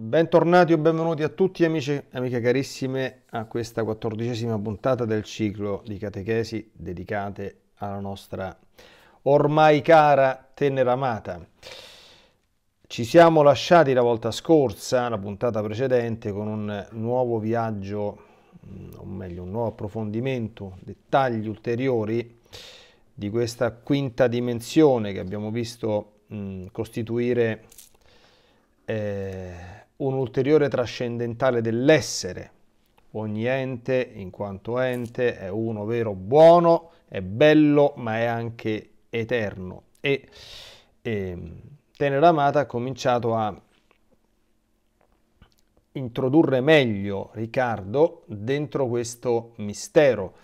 Bentornati o benvenuti a tutti amici e amiche carissime a questa 14ª puntata del ciclo di catechesi dedicate alla nostra ormai cara Teneramata. Ci siamo lasciati la volta scorsa, la puntata precedente, con un nuovo viaggio, o meglio un nuovo approfondimento, dettagli ulteriori di questa quinta dimensione che abbiamo visto costituire un ulteriore trascendentale dell'essere. Ogni ente in quanto ente è uno vero, buono, è bello, ma è anche eterno. E Teneramata ha cominciato a introdurre meglio Riccardo dentro questo mistero,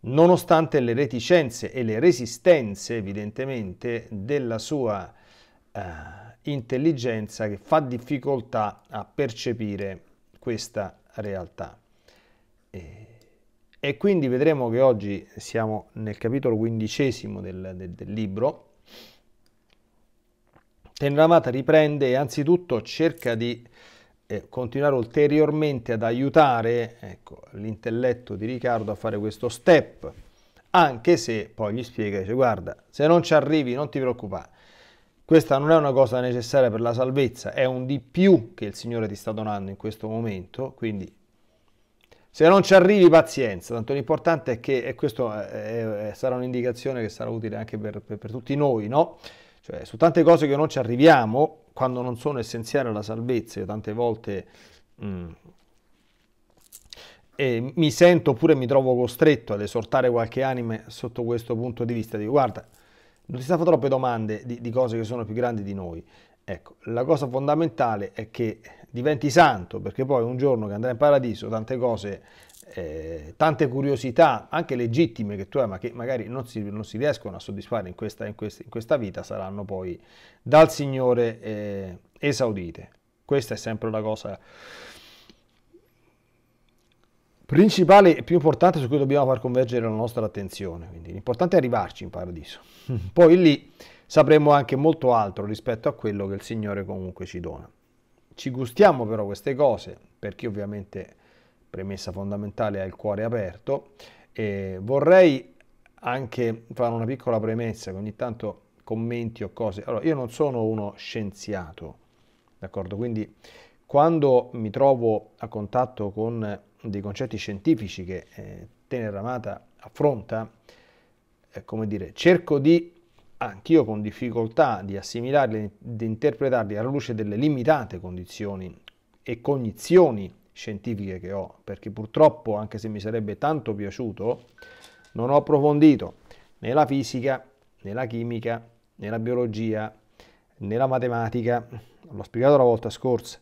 nonostante le reticenze e le resistenze evidentemente della sua intelligenza, che fa difficoltà a percepire questa realtà. E quindi vedremo che oggi siamo nel capitolo 15° del libro. Teneramata riprende e anzitutto cerca di continuare ulteriormente ad aiutare l'intelletto di Riccardo a fare questo step, anche se poi gli spiega, dice: guarda, se non ci arrivi non ti preoccupare, questa non è una cosa necessaria per la salvezza, è un di più che il Signore ti sta donando in questo momento, quindi se non ci arrivi pazienza, tanto l'importante è che, e questo sarà un'indicazione che sarà utile anche per tutti noi, no? Cioè, su tante cose che non ci arriviamo, quando non sono essenziali alla salvezza, io tante volte mi sento oppure mi trovo costretto ad esortare qualche anima sotto questo punto di vista, dico: guarda, non ti fanno troppe domande di cose che sono più grandi di noi. Ecco, la cosa fondamentale è che diventi santo, perché poi un giorno che andrai in paradiso tante cose, tante curiosità, anche legittime che tu hai, ma che magari non si riescono a soddisfare in questa vita, saranno poi dal Signore esaudite. Questa è sempre la cosa principale e più importante su cui dobbiamo far convergere la nostra attenzione. Quindi l'importante è arrivarci in paradiso, poi lì sapremo anche molto altro rispetto a quello che il Signore comunque ci dona. Ci gustiamo però queste cose perché, ovviamente, premessa fondamentale, è il cuore aperto. E vorrei anche fare una piccola premessa, che ogni tanto commenti o cose. Allora, io non sono uno scienziato, d'accordo? Quindi quando mi trovo a contatto con dei concetti scientifici che Teneramata affronta, come dire, cerco di, anch'io con difficoltà, di assimilarli, di interpretarli alla luce delle limitate condizioni e cognizioni scientifiche che ho, perché purtroppo, anche se mi sarebbe tanto piaciuto, non ho approfondito né la fisica, né la chimica, né la biologia, né la matematica, l'ho spiegato la volta scorsa,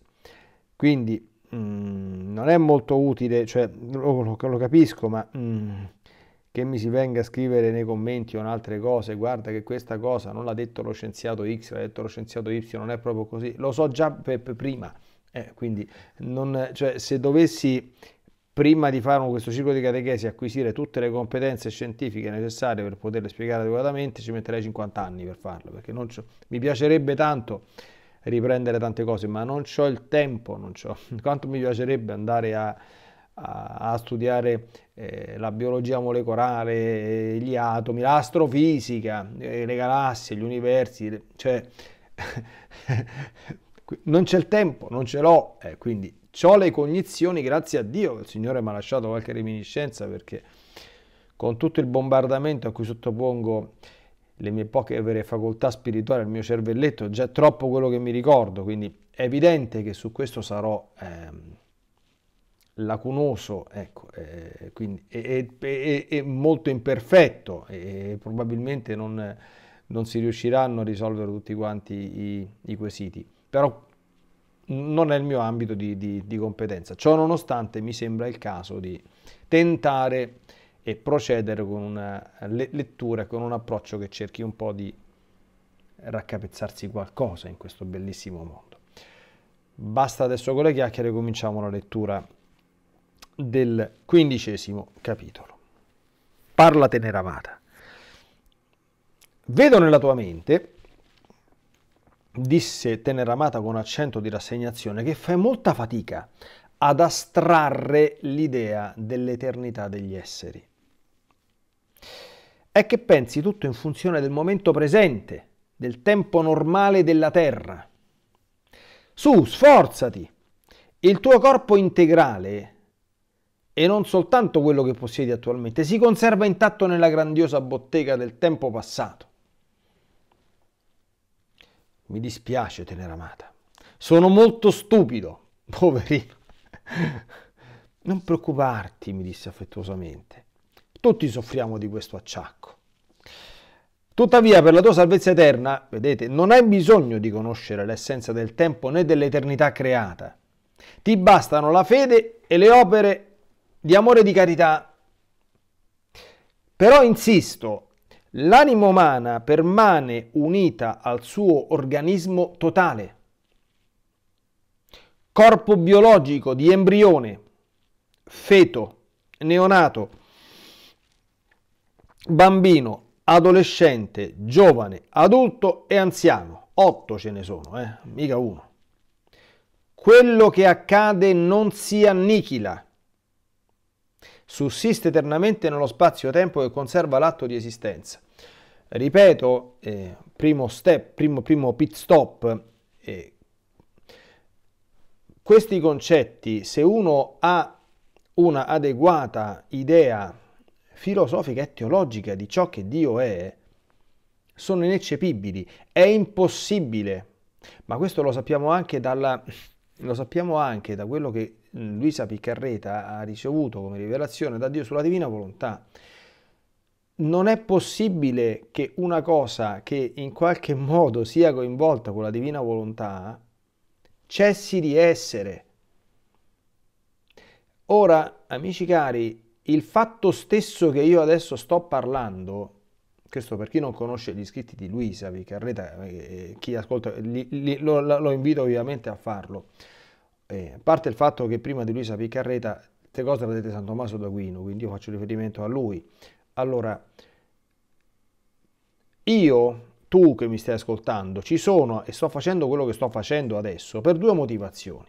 quindi non è molto utile, cioè lo capisco, ma che mi si venga a scrivere nei commenti o in altre cose: guarda che questa cosa non l'ha detto lo scienziato X, l'ha detto lo scienziato Y, non è proprio così, lo so già per prima. Quindi cioè, se dovessi, prima di fare questo ciclo di catechesi, acquisire tutte le competenze scientifiche necessarie per poterle spiegare adeguatamente, ci metterei 50 anni per farlo, perché mi piacerebbe tanto riprendere tante cose, ma non c'ho il tempo, quanto mi piacerebbe andare a studiare la biologia molecolare, gli atomi, l'astrofisica, le galassie, gli universi, cioè non c'è il tempo, non ce l'ho, quindi ho le cognizioni, grazie a Dio che il Signore mi ha lasciato qualche reminiscenza, perché con tutto il bombardamento a cui sottopongo le mie poche vere facoltà spirituali, il mio cervelletto, è già troppo quello che mi ricordo, quindi è evidente che su questo sarò lacunoso, ecco, quindi è molto imperfetto, e probabilmente non si riusciranno a risolvere tutti quanti i quesiti, però non è il mio ambito di competenza. Ciò nonostante mi sembra il caso di tentare e procedere con una lettura, con un approccio che cerchi un po' di raccapezzarsi qualcosa in questo bellissimo mondo. Basta adesso con le chiacchiere, cominciamo la lettura del 15° capitolo. Parla Teneramata. Vedo nella tua mente disse Teneramata con accento di rassegnazione, che fai molta fatica ad astrarre l'idea dell'eternità degli esseri. È che pensi tutto in funzione del momento presente, del tempo normale della Terra. Su, sforzati! Il tuo corpo integrale, e non soltanto quello che possiedi attualmente, si conserva intatto nella grandiosa bottega del tempo passato. Mi dispiace, Teneramata. Sono molto stupido, poverino. Non preoccuparti, mi disse affettuosamente. Tutti soffriamo di questo acciacco. Tuttavia, per la tua salvezza eterna, vedete, non hai bisogno di conoscere l'essenza del tempo né dell'eternità creata. Ti bastano la fede e le opere di amore e di carità. Però insisto, l'anima umana permane unita al suo organismo totale, corpo biologico di embrione, feto, neonato, bambino, adolescente, giovane, adulto e anziano. 8 ce ne sono, mica uno. Quello che accade non si annichila. Sussiste eternamente nello spazio-tempo che conserva l'atto di esistenza. Ripeto, primo pit stop, questi concetti, se uno ha una adeguata idea filosofica e teologica di ciò che Dio è, sono ineccepibili, è impossibile. Ma questo lo sappiamo anche da quello che Luisa Piccarreta ha ricevuto come rivelazione da Dio sulla Divina Volontà. Non è possibile che una cosa che in qualche modo sia coinvolta con la Divina Volontà cessi di essere. Ora, amici cari, il fatto stesso che io adesso sto parlando, questo per chi non conosce gli scritti di Luisa Piccarreta, chi ascolta lo invito ovviamente a farlo. A parte il fatto che prima di Luisa Piccarreta queste cose le vedete San Tommaso d'Aquino, quindi io faccio riferimento a lui. Allora, io, tu che mi stai ascoltando, ci sono e sto facendo quello che sto facendo adesso per 2 motivazioni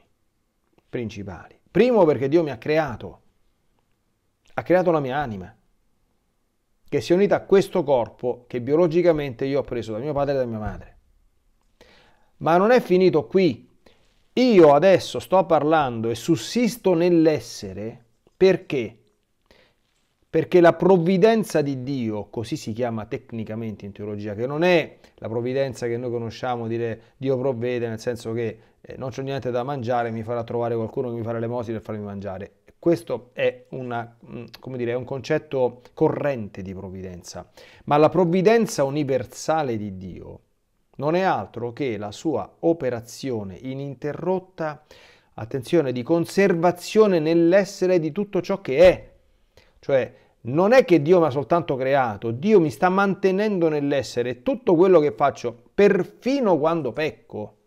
principali. Primo, perché Dio mi ha creato la mia anima, che si è unita a questo corpo che biologicamente io ho preso da mio padre e da mia madre. Ma non è finito qui. Io adesso sto parlando e sussisto nell'essere perché? Perché la provvidenza di Dio, così si chiama tecnicamente in teologia, che non è la provvidenza che noi conosciamo, dire Dio provvede, nel senso che non c'ho niente da mangiare, mi farà trovare qualcuno che mi farà l'elemosina e farmi mangiare. Questo è un concetto corrente di provvidenza. Ma la provvidenza universale di Dio non è altro che la sua operazione ininterrotta, attenzione, di conservazione nell'essere di tutto ciò che è. Cioè, non è che Dio mi ha soltanto creato, Dio mi sta mantenendo nell'essere tutto quello che faccio, perfino quando pecco.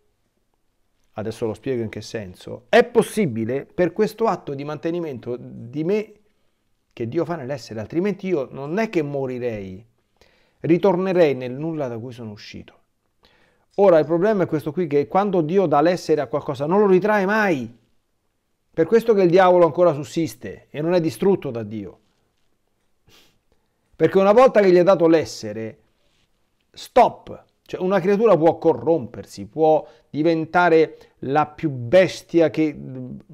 Adesso lo spiego in che senso. È possibile per questo atto di mantenimento di me che Dio fa nell'essere, altrimenti io non è che morirei, ritornerei nel nulla da cui sono uscito. Ora, il problema è questo qui, che quando Dio dà l'essere a qualcosa non lo ritrae mai. Per questo che il diavolo ancora sussiste e non è distrutto da Dio. Perché una volta che gli è dato l'essere, stop. Cioè, una creatura può corrompersi, può diventare la più bestia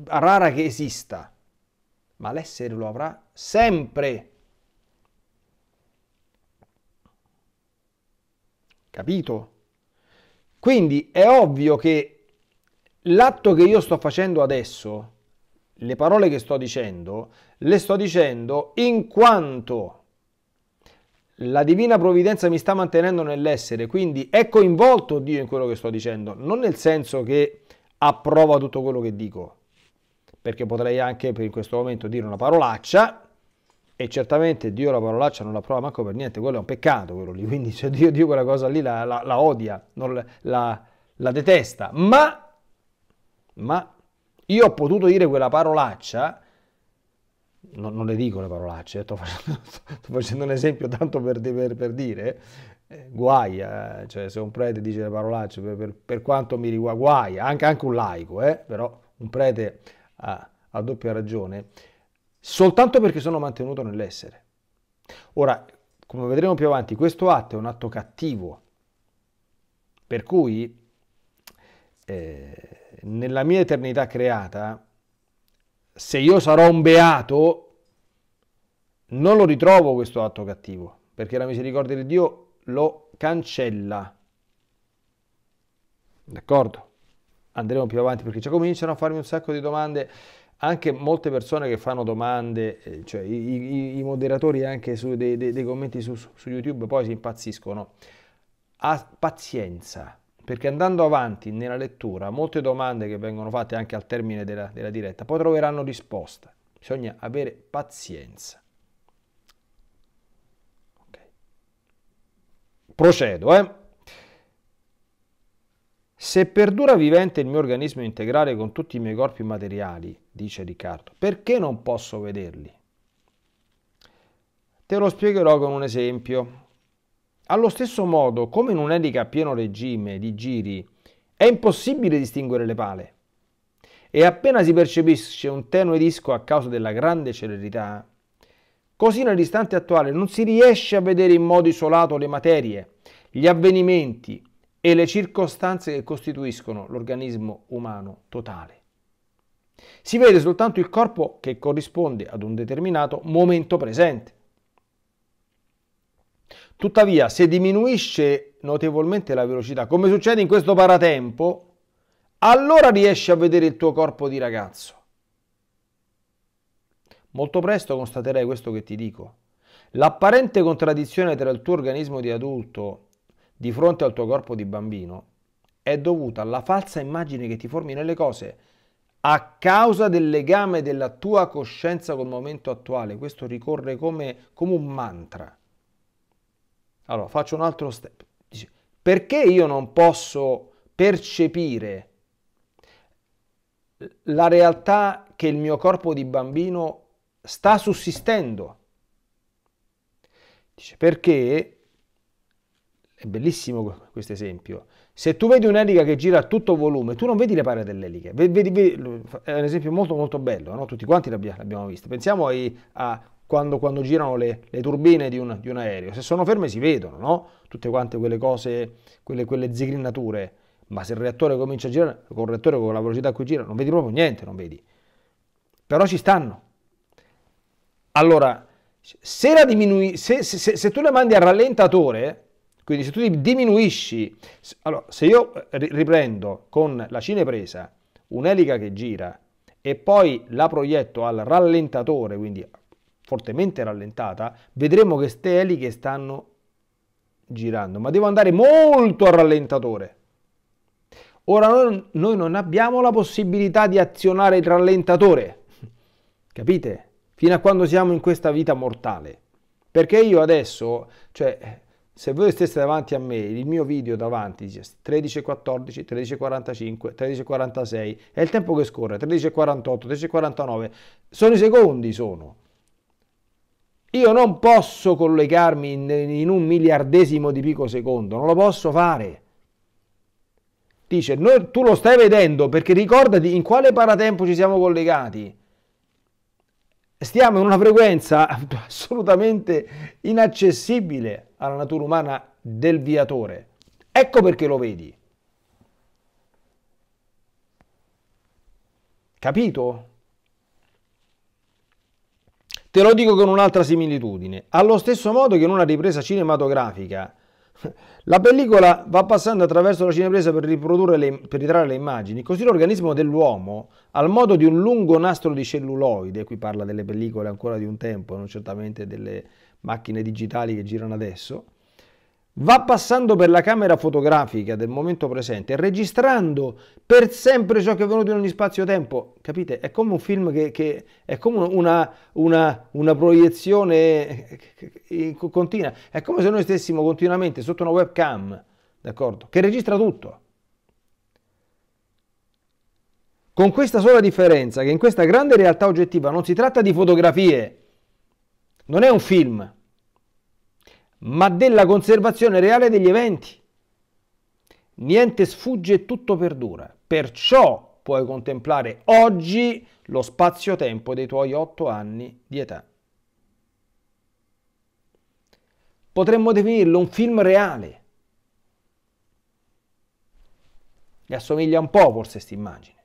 rara che esista. Ma l'essere lo avrà sempre. Capito? Quindi è ovvio che l'atto che io sto facendo adesso, le parole che sto dicendo, le sto dicendo in quanto la divina provvidenza mi sta mantenendo nell'essere, quindi è coinvolto Dio in quello che sto dicendo, non nel senso che approva tutto quello che dico, perché potrei anche per questo momento dire una parolaccia e certamente Dio la parolaccia non la approva manco per niente, quello è un peccato, quello lì, quindi cioè, Dio quella cosa lì la odia, la detesta, ma io ho potuto dire quella parolaccia non le dico le parolacce, sto facendo un esempio tanto per dire, guai, cioè se un prete dice le parolacce, per quanto mi riguarda, guai, anche un laico, però un prete ha doppia ragione, soltanto perché sono mantenuto nell'essere. Ora, come vedremo più avanti, questo atto è un atto cattivo, per cui nella mia eternità creata, se io sarò un beato, non lo ritrovo questo atto cattivo, perché la misericordia di Dio lo cancella. D'accordo? Andremo più avanti, perché già cominciano a farmi un sacco di domande, anche molte persone che fanno domande, cioè i moderatori anche dei commenti su YouTube poi si impazziscono. Pazienza, perché andando avanti nella lettura molte domande che vengono fatte anche al termine della diretta poi troveranno risposta. Bisogna avere pazienza. Okay. Procedo. Se perdura vivente il mio organismo integrale con tutti i miei corpi materiali, dice Riccardo, perché non posso vederli? Te lo spiegherò con un esempio. Allo stesso modo, come in un'elica a pieno regime di giri, è impossibile distinguere le pale. E appena si percepisce un tenue disco a causa della grande celerità, così nell'istante attuale non si riesce a vedere in modo isolato le materie, gli avvenimenti e le circostanze che costituiscono l'organismo umano totale. Si vede soltanto il corpo che corrisponde ad un determinato momento presente. Tuttavia, se diminuisce notevolmente la velocità, come succede in questo paratempo, allora riesci a vedere il tuo corpo di ragazzo. Molto presto constaterai questo che ti dico. L'apparente contraddizione tra il tuo organismo di adulto di fronte al tuo corpo di bambino è dovuta alla falsa immagine che ti formi nelle cose a causa del legame della tua coscienza col momento attuale. Questo ricorre come un mantra. Allora, faccio un altro step. Dice, perché io non posso percepire la realtà che il mio corpo di bambino sta sussistendo? Dice, perché, è bellissimo questo esempio, se tu vedi un'elica che gira a tutto volume, tu non vedi le pale dell'elica. È un esempio molto molto bello, no? Tutti quanti l'abbiamo visto. Pensiamo a quando girano le turbine di un aereo, se sono ferme si vedono, no? Tutte quante quelle cose, quelle zigrinature, ma se il reattore comincia a girare, con il reattore con la velocità a cui gira, non vedi proprio niente, non vedi. Però ci stanno. Allora, se tu le mandi al rallentatore, quindi se tu diminuisci, allora se io riprendo con la cinepresa un'elica che gira e poi la proietto al rallentatore, quindi fortemente rallentata, vedremo che queste eliche stanno girando, ma devo andare molto al rallentatore. Ora noi non abbiamo la possibilità di azionare il rallentatore, capite? Fino a quando siamo in questa vita mortale. Perché io adesso, cioè, se voi stesse davanti a me, il mio video davanti, 13:14, 13:45, 13:46, è il tempo che scorre, 13:48, 13:49, sono i secondi, sono. Io non posso collegarmi in un miliardesimo di picosecondo, non lo posso fare. Dice, tu lo stai vedendo perché ricordati in quale paratempo ci siamo collegati. Stiamo in una frequenza assolutamente inaccessibile alla natura umana del viatore. Ecco perché lo vedi. Capito? Te lo dico con un'altra similitudine. Allo stesso modo che in una ripresa cinematografica la pellicola va passando attraverso la cinepresa per ritrarre le immagini, così l'organismo dell'uomo, al modo di un lungo nastro di celluloide, qui parla delle pellicole ancora di un tempo, non certamente delle macchine digitali che girano adesso, va passando per la camera fotografica del momento presente, registrando per sempre ciò che è avvenuto in ogni spazio-tempo. Capite? È come un film che è come una proiezione continua. È come se noi stessimo continuamente sotto una webcam, d'accordo? Che registra tutto. Con questa sola differenza, che in questa grande realtà oggettiva non si tratta di fotografie, non è un film, ma della conservazione reale degli eventi. Niente sfugge e tutto perdura. Perciò puoi contemplare oggi lo spazio-tempo dei tuoi 8 anni di età. Potremmo definirlo un film reale. Gli assomiglia un po' forse questa immagine.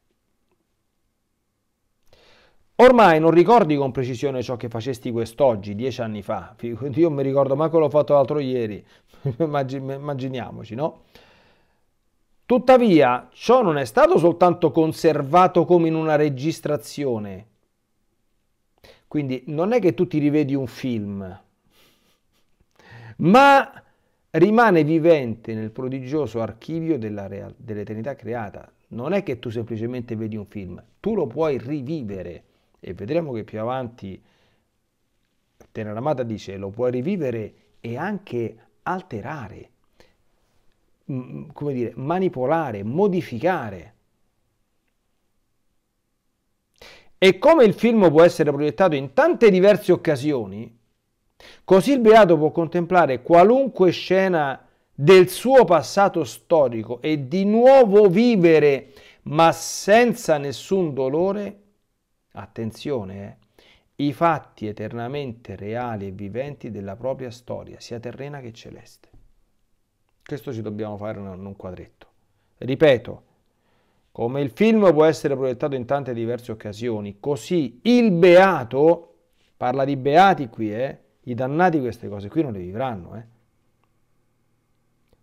Ormai non ricordi con precisione ciò che facesti quest'oggi, 10 anni fa. Io mi ricordo manco l'ho fatto l'altro ieri. Immaginiamoci, no? Tuttavia, ciò non è stato soltanto conservato come in una registrazione. Quindi non è che tu ti rivedi un film, ma rimane vivente nel prodigioso archivio dell'eternità creata. Non è che tu semplicemente vedi un film, tu lo puoi rivivere. E vedremo che più avanti Teneramata dice lo puoi rivivere e anche alterare, come dire, manipolare, modificare. E come il film può essere proiettato in tante diverse occasioni, così il Beato può contemplare qualunque scena del suo passato storico e di nuovo vivere, ma senza nessun dolore, attenzione, i fatti eternamente reali e viventi della propria storia, sia terrena che celeste. Questo ci dobbiamo fare in un quadretto. Ripeto, come il film può essere proiettato in tante diverse occasioni, così il Beato, parla di Beati qui, i dannati queste cose qui non le vivranno,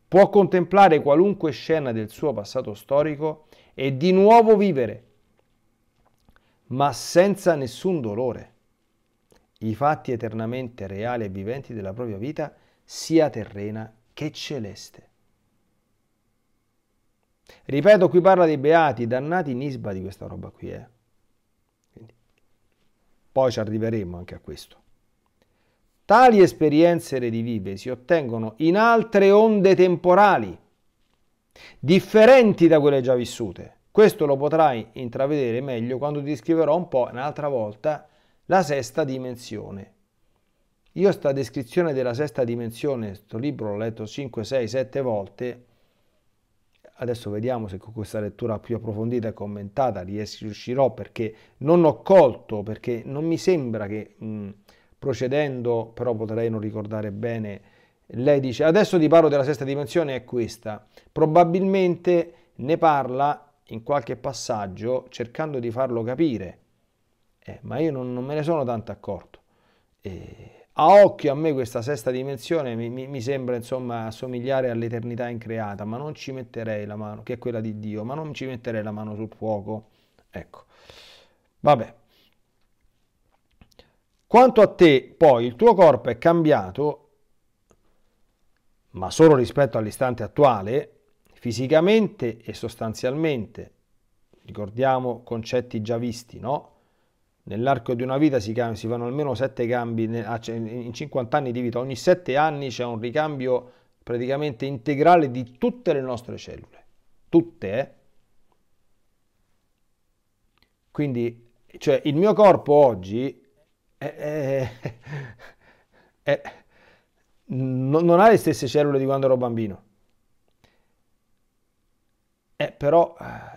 può contemplare qualunque scena del suo passato storico e di nuovo vivere, ma senza nessun dolore, i fatti eternamente reali e viventi della propria vita, sia terrena che celeste. Ripeto, qui parla dei beati, dannati, nisba di questa roba qui, Quindi, poi ci arriveremo anche a questo. Tali esperienze redivive si ottengono in altre onde temporali, differenti da quelle già vissute. Questo lo potrai intravedere meglio quando ti descriverò un po' un'altra volta la sesta dimensione. Io sta descrizione della sesta dimensione, questo libro l'ho letto 5, 6, 7 volte. Adesso vediamo se con questa lettura più approfondita e commentata riuscirò, perché non ho colto, perché non mi sembra che... procedendo, però potrei non ricordare bene, lei dice adesso ti parlo della sesta dimensione, è questa. Probabilmente ne parla in qualche passaggio cercando di farlo capire, ma io non me ne sono tanto accorto. A occhio a me questa sesta dimensione mi sembra insomma assomigliare all'eternità increata, ma non ci metterei la mano, che è quella di Dio, ma non ci metterei la mano sul fuoco. Ecco, vabbè. Quanto a te, poi, il tuo corpo è cambiato, ma solo rispetto all'istante attuale, fisicamente e sostanzialmente. Ricordiamo concetti già visti, no? Nell'arco di una vita si fanno almeno 7 cambi, in 50 anni di vita, ogni 7 anni c'è un ricambio praticamente integrale di tutte le nostre cellule. Tutte, Quindi, cioè, il mio corpo oggi... non ha le stesse cellule di quando ero bambino, però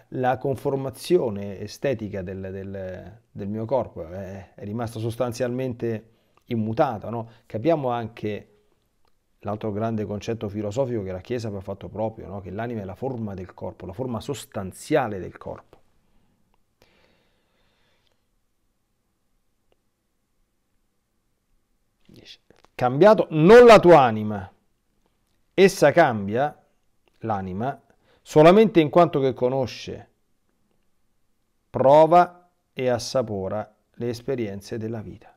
la conformazione estetica del mio corpo è rimasta sostanzialmente immutata, no? Capiamo anche l'altro grande concetto filosofico che la Chiesa ha fatto proprio, no? Che l'anima è la forma del corpo, la forma sostanziale del corpo. Cambiato non la tua anima, essa cambia, l'anima, solamente in quanto che conosce, prova e assapora le esperienze della vita.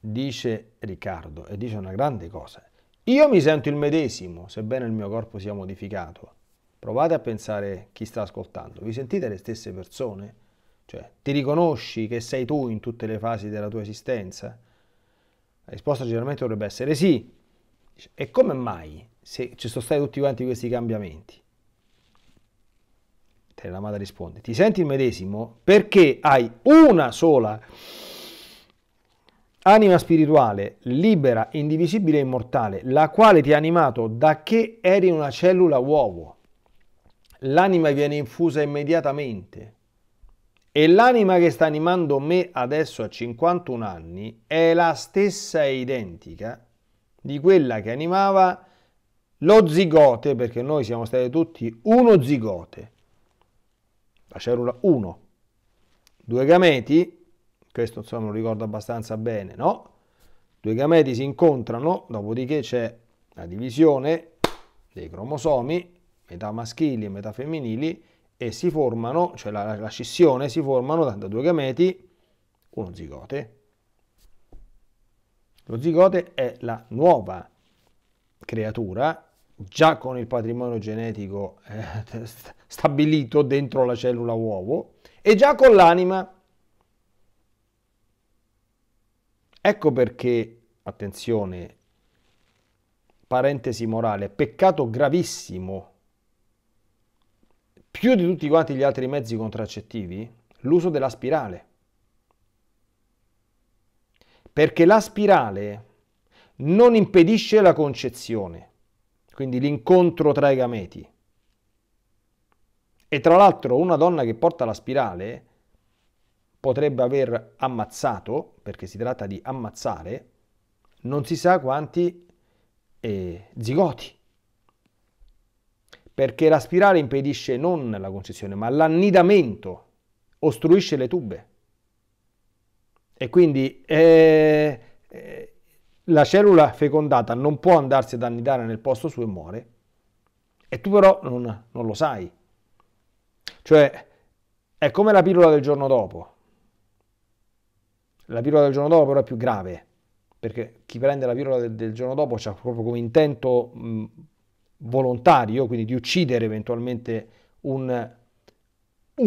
Dice Riccardo, e dice una grande cosa, io mi sento il medesimo, sebbene il mio corpo sia modificato. Provate a pensare chi sta ascoltando, vi sentite le stesse persone? Cioè, ti riconosci che sei tu in tutte le fasi della tua esistenza? La risposta generalmente dovrebbe essere sì. E come mai se ci sono stati tutti quanti questi cambiamenti. Teneramata risponde: ti senti il medesimo perché hai una sola anima spirituale, libera, indivisibile e immortale, la quale ti ha animato da che eri una cellula uovo. L'anima viene infusa immediatamente e l'anima che sta animando me adesso a 51 anni è la stessa e identica di quella che animava lo zigote, perché noi siamo stati tutti uno zigote, la cellula 1, 2 gameti. Questo insomma lo ricordo abbastanza bene, no? 2 gameti si incontrano, dopodiché c'è la divisione dei cromosomi, metà maschili e metà femminili, e si formano, cioè la scissione, si formano da 2 gameti uno zigote. Lo zigote è la nuova creatura, già con il patrimonio genetico stabilito dentro la cellula uovo, e già con l'anima. Ecco perché, attenzione, parentesi morale, peccato gravissimo, più di tutti quanti gli altri mezzi contraccettivi, l'uso della spirale. Perché la spirale non impedisce la concezione, quindi l'incontro tra i gameti. E tra l'altro una donna che porta la spirale potrebbe aver ammazzato, perché si tratta di ammazzare, non si sa quanti zigoti. Perché la spirale impedisce non la concezione, ma l'annidamento, ostruisce le tube. E quindi la cellula fecondata non può andarsi ad annidare nel posto suo e muore. E tu però non lo sai. Cioè, è come la pillola del giorno dopo. La pillola del giorno dopo però è più grave, perché chi prende la pillola del giorno dopo ha proprio come intento volontario, quindi di uccidere eventualmente un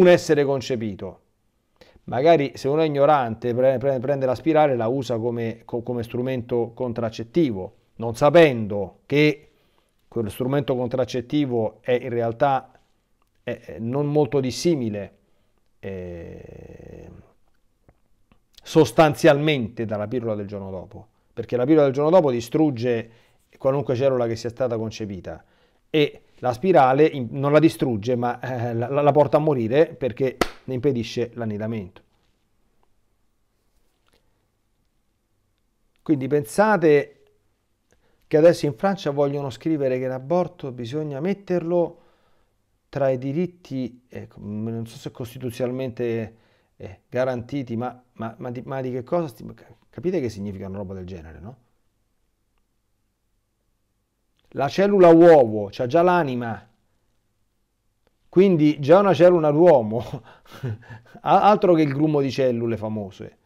essere concepito. Magari se uno è ignorante prende la spirale e la usa come strumento contraccettivo, non sapendo che quello strumento contraccettivo è in realtà non molto dissimile sostanzialmente dalla pillola del giorno dopo, perché la pillola del giorno dopo distrugge qualunque cellula che sia stata concepita e la spirale non la distrugge, ma la porta a morire perché ne impedisce l'annidamento. Quindi pensate che adesso in Francia vogliono scrivere che l'aborto bisogna metterlo tra i diritti, non so se costituzionalmente garantiti, ma di che cosa? Capite che significa una roba del genere, no? La cellula uovo c'ha già l'anima, quindi già una cellula d'uomo, altro che il grumo di cellule famose.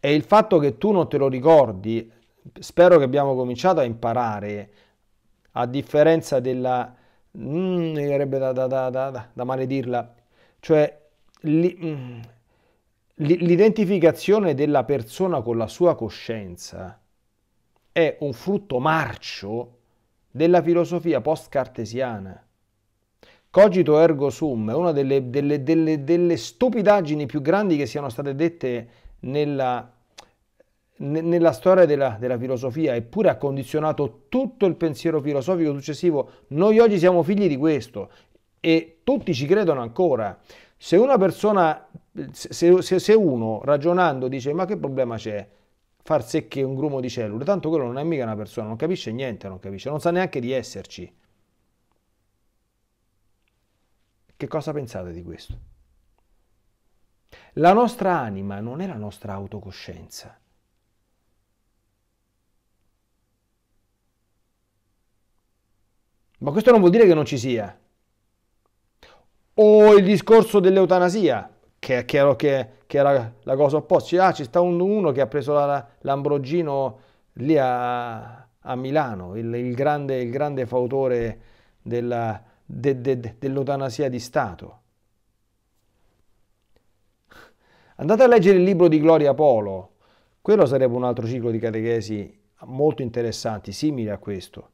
E il fatto che tu non te lo ricordi, spero che abbiamo cominciato a imparare, a differenza della... sarebbe da maledirla... Cioè l'identificazione della persona con la sua coscienza è un frutto marcio della filosofia post-cartesiana. Cogito ergo sum è una delle stupidaggini più grandi che siano state dette nella storia della filosofia, eppure ha condizionato tutto il pensiero filosofico successivo. Noi oggi siamo figli di questo. E tutti ci credono ancora. Se una persona, se uno ragionando dice: ma che problema c'è far secche un grumo di cellule, tanto quello non è mica una persona, non capisce niente, non sa neanche di esserci. Che cosa pensate di questo? La nostra anima non è la nostra autocoscienza. Ma questo non vuol dire che non ci sia. O il discorso dell'eutanasia, che era la cosa opposta. Ci sta uno che ha preso l'Ambrogino lì a Milano, il grande fautore dell'eutanasia di Stato. Andate a leggere il libro di Gloria Polo, quello sarebbe un altro ciclo di catechesi molto interessanti, simili a questo,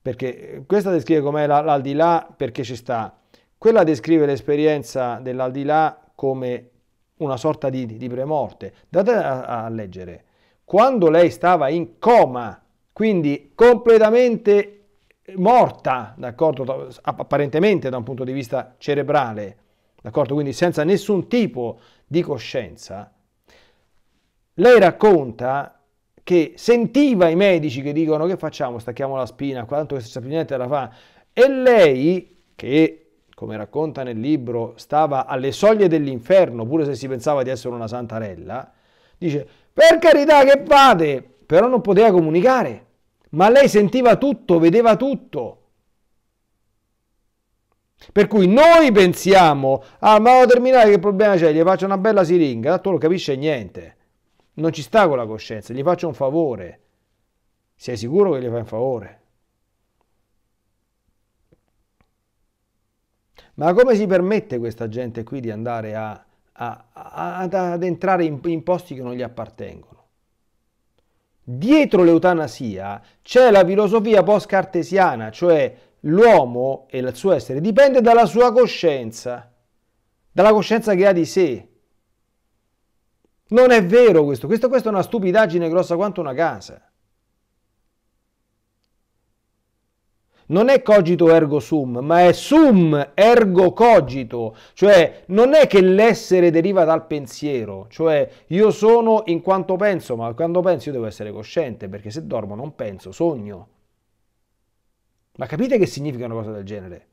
perché questa descrive com'è l'aldilà, perché ci sta, quella descrive l'esperienza dell'aldilà come una sorta di premorte. Date a leggere, quando lei stava in coma, quindi completamente morta, d'accordo, apparentemente da un punto di vista cerebrale, d'accordo, quindi senza nessun tipo di coscienza, lei racconta che sentiva i medici che dicono: che facciamo, stacchiamo la spina, quanto che senza più niente la fa, e lei, che come racconta nel libro stava alle soglie dell'inferno, pure se si pensava di essere una santarella, dice: per carità, che fate? Però non poteva comunicare, ma lei sentiva tutto, vedeva tutto. Per cui noi pensiamo: ah, ma vado a terminare, che problema c'è? Gli faccio una bella siringa, tanto non capisce niente, non ci sta con la coscienza, gli faccio un favore. Sei sicuro che gli fai un favore? Ma come si permette questa gente qui di andare ad entrare in posti che non gli appartengono? Dietro l'eutanasia c'è la filosofia post-cartesiana, cioè l'uomo e il suo essere dipende dalla sua coscienza, dalla coscienza che ha di sé. Non è vero questo, questa è una stupidaggine grossa quanto una casa. Non è cogito ergo sum, ma è sum ergo cogito, cioè non è che l'essere deriva dal pensiero, cioè io sono in quanto penso, ma quando penso io devo essere cosciente, perché se dormo non penso, sogno. Ma capite che significa una cosa del genere?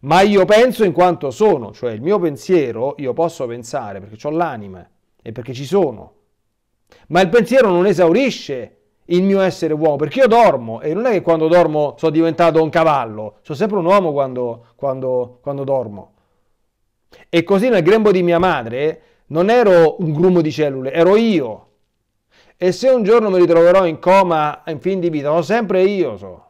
Ma io penso in quanto sono, cioè il mio pensiero, io posso pensare perché ho l'anima e perché ci sono, ma il pensiero non esaurisce il mio essere uomo, perché io dormo, e non è che quando dormo sono diventato un cavallo, sono sempre un uomo quando dormo. E così nel grembo di mia madre non ero un grumo di cellule, ero io, e se un giorno mi ritroverò in coma in fin di vita, sono sempre io.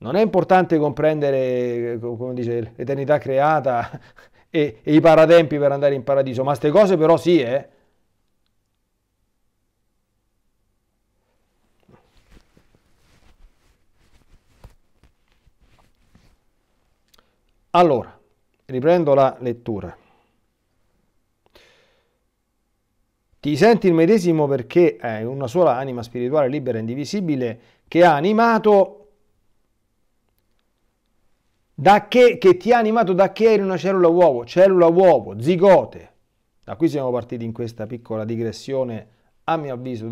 Non è importante comprendere, come dice, l'eternità creata e i paratempi per andare in paradiso, ma queste cose però sì, eh? Allora, riprendo la lettura. Ti senti il medesimo perché è una sola anima spirituale libera e indivisibile che ha animato che ti ha animato da che eri una cellula uovo, zigote. Da qui siamo partiti in questa piccola digressione, a mio avviso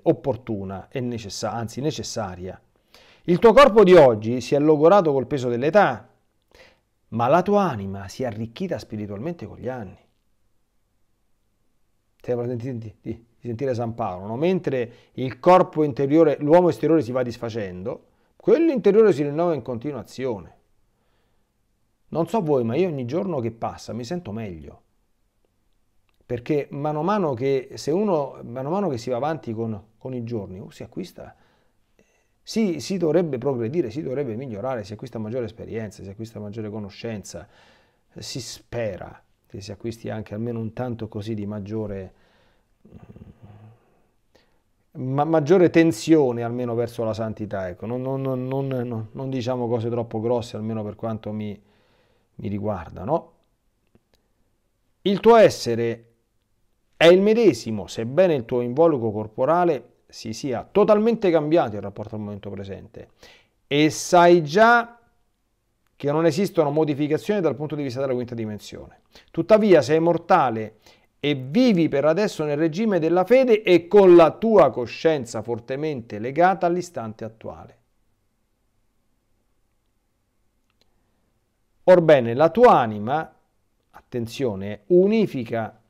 opportuna e necessaria, anzi necessaria. Il tuo corpo di oggi si è logorato col peso dell'età, ma la tua anima si è arricchita spiritualmente con gli anni. Stiamo sentendo di sentire San Paolo, no? Mentre il corpo interiore, l'uomo esteriore si va disfacendo, quello interiore si rinnova in continuazione. Non so voi, ma io ogni giorno che passa mi sento meglio, perché mano a mano che si va avanti con i giorni, si acquista, si dovrebbe progredire, si dovrebbe migliorare, si acquista maggiore esperienza, si acquista maggiore conoscenza, si spera che si acquisti anche almeno un tanto così di maggiore tensione almeno verso la santità, ecco. Non diciamo cose troppo grosse, almeno per quanto mi riguarda, no? Il tuo essere è il medesimo, sebbene il tuo involucro corporale si sia totalmente cambiato in rapporto al momento presente, e sai già che non esistono modificazioni dal punto di vista della quinta dimensione. Tuttavia sei mortale e vivi per adesso nel regime della fede e con la tua coscienza fortemente legata all'istante attuale. Orbene, la tua anima, attenzione, unifica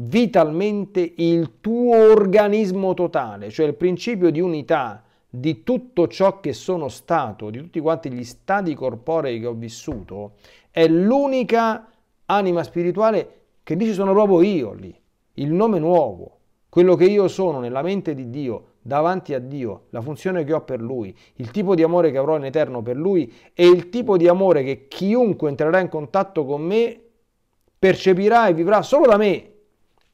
vitalmente il tuo organismo totale, cioè il principio di unità di tutto ciò che sono stato, di tutti quanti gli stadi corporei che ho vissuto, è l'unica anima spirituale che dice: sono proprio io lì, il nome nuovo, quello che io sono nella mente di Dio, davanti a Dio, la funzione che ho per Lui, il tipo di amore che avrò in eterno per Lui e il tipo di amore che chiunque entrerà in contatto con me percepirà e vivrà solo da me.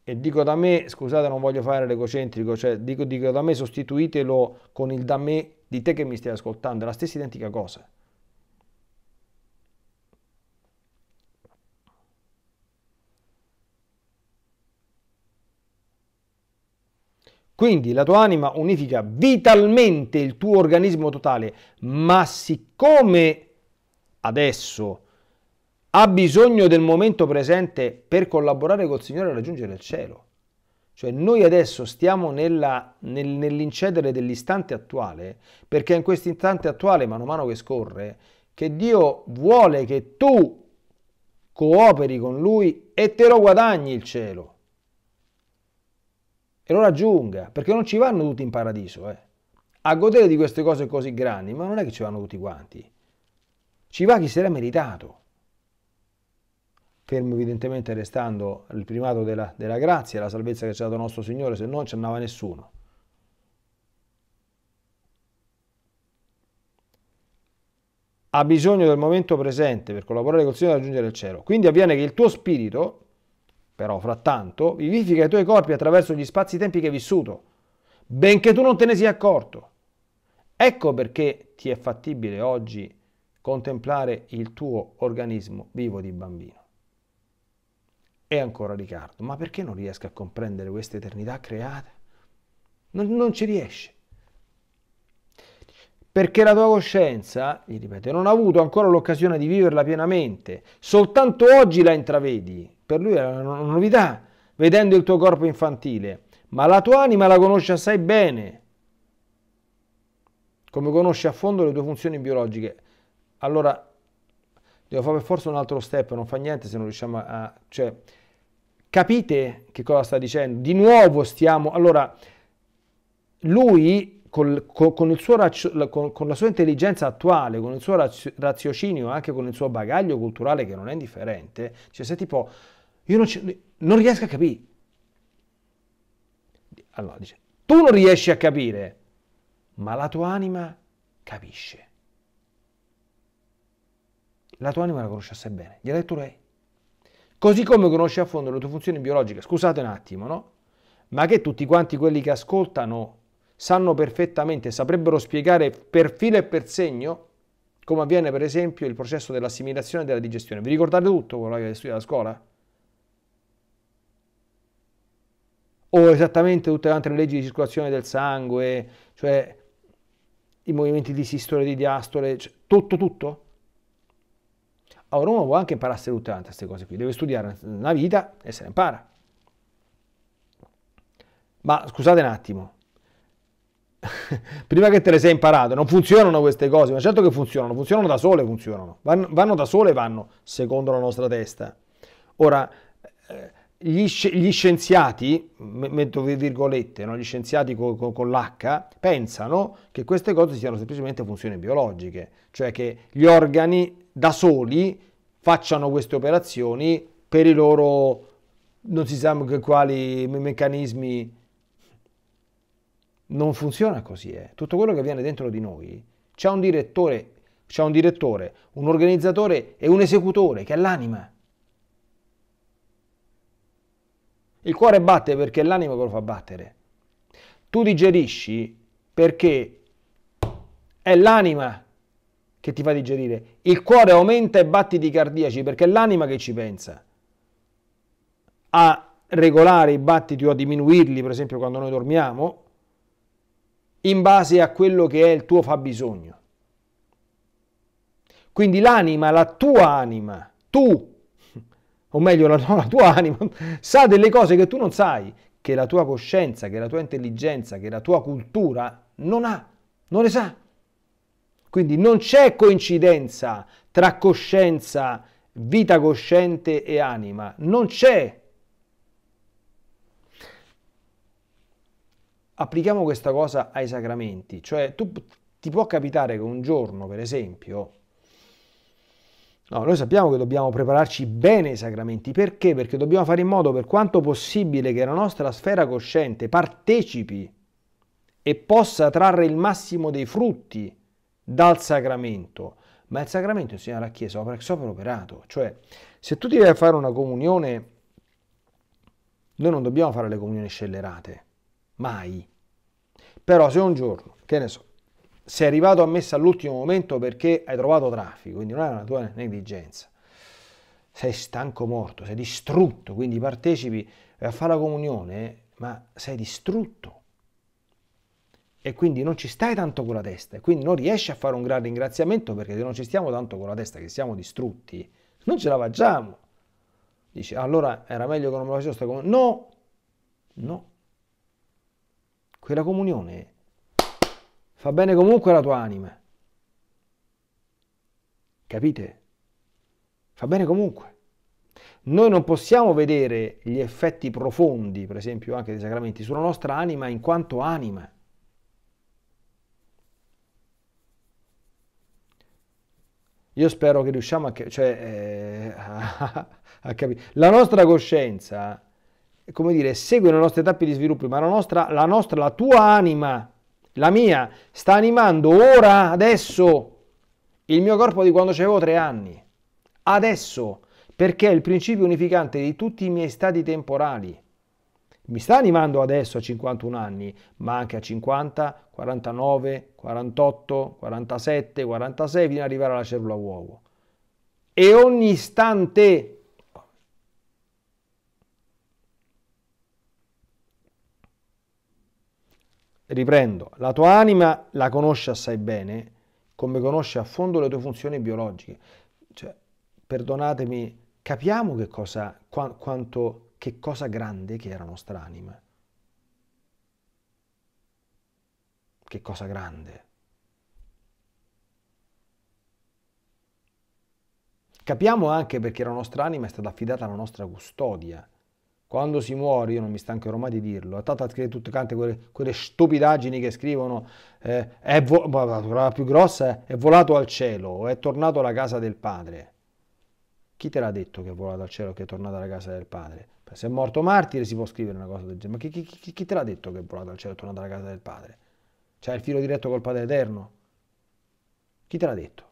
E dico da me, scusate, non voglio fare l'egocentrico, cioè dico da me, sostituitelo con il da me di te che mi stai ascoltando, è la stessa identica cosa. Quindi la tua anima unifica vitalmente il tuo organismo totale, ma siccome adesso ha bisogno del momento presente per collaborare col Signore a raggiungere il cielo, cioè noi adesso stiamo nell'incedere dell'istante attuale, perché è in questo istante attuale, mano a mano che scorre, che Dio vuole che tu cooperi con Lui e te lo guadagni il cielo. E lo raggiunga, perché non ci vanno tutti in paradiso, a godere di queste cose così grandi, ma non è che ci vanno tutti quanti, ci va chi se l'ha meritato, fermo evidentemente restando il primato della grazia, la salvezza che ci ha dato nostro Signore, se non ci andava nessuno. Ha bisogno del momento presente per collaborare col Signore e raggiungere il cielo, quindi avviene che il tuo spirito, però frattanto, vivifica i tuoi corpi attraverso gli spazi-tempi che hai vissuto, benché tu non te ne sia accorto. Ecco perché ti è fattibile oggi contemplare il tuo organismo vivo di bambino. E ancora Riccardo, ma perché non riesco a comprendere questa eternità creata? Non ci riesci. Perché la tua coscienza, gli ripeto, non ha avuto ancora l'occasione di viverla pienamente, soltanto oggi la intravedi. Per lui è una novità, vedendo il tuo corpo infantile, ma la tua anima la conosce assai bene, come conosce a fondo le tue funzioni biologiche. Allora, devo fare per forza un altro step, non fa niente se non riusciamo a... Cioè, capite che cosa sta dicendo? Di nuovo stiamo... Allora, lui, con la sua intelligenza attuale, con il suo raziocinio, anche con il suo bagaglio culturale che non è indifferente, cioè se tipo... Io non riesco a capire. Allora dice, tu non riesci a capire, ma la tua anima capisce. La tua anima la conosce assai bene, gliel'ha detto lei. Così come conosce a fondo le tue funzioni biologiche, scusate un attimo, no? Ma che tutti quanti quelli che ascoltano sanno perfettamente, saprebbero spiegare per filo e per segno come avviene per esempio il processo dell'assimilazione e della digestione. Vi ricordate tutto quello che avete studiato a scuola? O esattamente tutte le altre leggi di circolazione del sangue, cioè i movimenti di sistole, di diastole, cioè, tutto? Allora uno può anche imparare tutte le altre queste cose qui, deve studiare una vita e se ne impara. Ma scusate un attimo, prima che te le sei imparato, non funzionano queste cose, ma certo che funzionano da sole, vanno da sole, vanno secondo la nostra testa. Ora, gli scienziati, metto virgolette, no? Gli scienziati con l'H, pensano che queste cose siano semplicemente funzioni biologiche, cioè che gli organi da soli facciano queste operazioni per i loro, non si sa quali meccanismi. Non funziona così, tutto quello che avviene dentro di noi, c'è un direttore, un organizzatore e un esecutore, che è l'anima. Il cuore batte perché è l'anima che lo fa battere. Tu digerisci perché è l'anima che ti fa digerire. Il cuore aumenta i battiti cardiaci perché è l'anima che ci pensa a regolare i battiti o a diminuirli, per esempio quando noi dormiamo, in base a quello che è il tuo fabbisogno. Quindi l'anima, la tua anima, tu, o meglio la tua anima, sa delle cose che tu non sai, che la tua coscienza, che la tua intelligenza, che la tua cultura non ha, non le sa. Quindi non c'è coincidenza tra coscienza, vita cosciente e anima, non c'è. Applichiamo questa cosa ai sacramenti, cioè ti può capitare che un giorno, per esempio, noi sappiamo che dobbiamo prepararci bene ai sacramenti, perché? Perché dobbiamo fare in modo per quanto possibile che la nostra sfera cosciente partecipi e possa trarre il massimo dei frutti dal sacramento, ma il sacramento insegna alla Chiesa opera ex opera operato. Cioè, se tu ti vai a fare una comunione, noi non dobbiamo fare le comunioni scellerate, mai. Però se un giorno, che ne so, sei arrivato a messa all'ultimo momento perché hai trovato traffico, quindi non è una tua negligenza, sei stanco morto, sei distrutto, quindi partecipi a fare la comunione, ma sei distrutto. E quindi non ci stai tanto con la testa, e quindi non riesci a fare un gran ringraziamento, perché se non ci stiamo tanto con la testa, che siamo distrutti, non ce la facciamo. Dici, allora era meglio che non me la facevo sta comunione. No, no. Quella comunione fa bene comunque alla tua anima. Capite? Fa bene comunque. Noi non possiamo vedere gli effetti profondi, per esempio anche dei sacramenti, sulla nostra anima in quanto anima. Io spero che riusciamo a capire. La nostra coscienza, come dire, segue le nostre tappe di sviluppo, ma la tua anima, la mia, sta animando ora, adesso, il mio corpo di quando avevo 3 anni. Adesso, perché è il principio unificante di tutti i miei stati temporali. Mi sta animando adesso a 51 anni, ma anche a 50, 49, 48, 47, 46, fino ad arrivare alla cellula uovo. E ogni istante riprendo, la tua anima la conosce assai bene, come conosce a fondo le tue funzioni biologiche. Cioè, perdonatemi, capiamo che cosa, che cosa grande che è la nostra anima. Che cosa grande. Capiamo anche perché la nostra anima è stata affidata alla nostra custodia. Quando si muore, io non mi stanco ormai di dirlo, è stata scritta tutte quante quelle stupidaggini che scrivono, la più grossa è volato al cielo o è tornato alla casa del padre. Chi te l'ha detto che è volato al cielo o che è tornato alla casa del padre? Se è morto martire si può scrivere una cosa del genere, ma chi te l'ha detto che è volato al cielo e è tornato alla casa del padre? C'è il filo diretto col Padre Eterno? Chi te l'ha detto?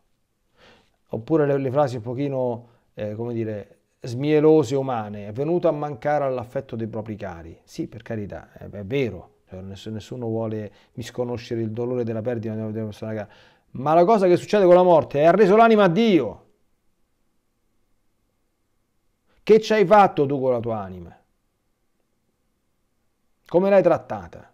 Oppure le frasi un pochino, come dire, smielose, umane: è venuto a mancare all'affetto dei propri cari. Sì, per carità, è vero, cioè, nessuno vuole misconoscere il dolore della perdita della persona cara, ma la cosa che succede con la morte è: ha reso l'anima a Dio. Che ci hai fatto tu con la tua anima? Come l'hai trattata?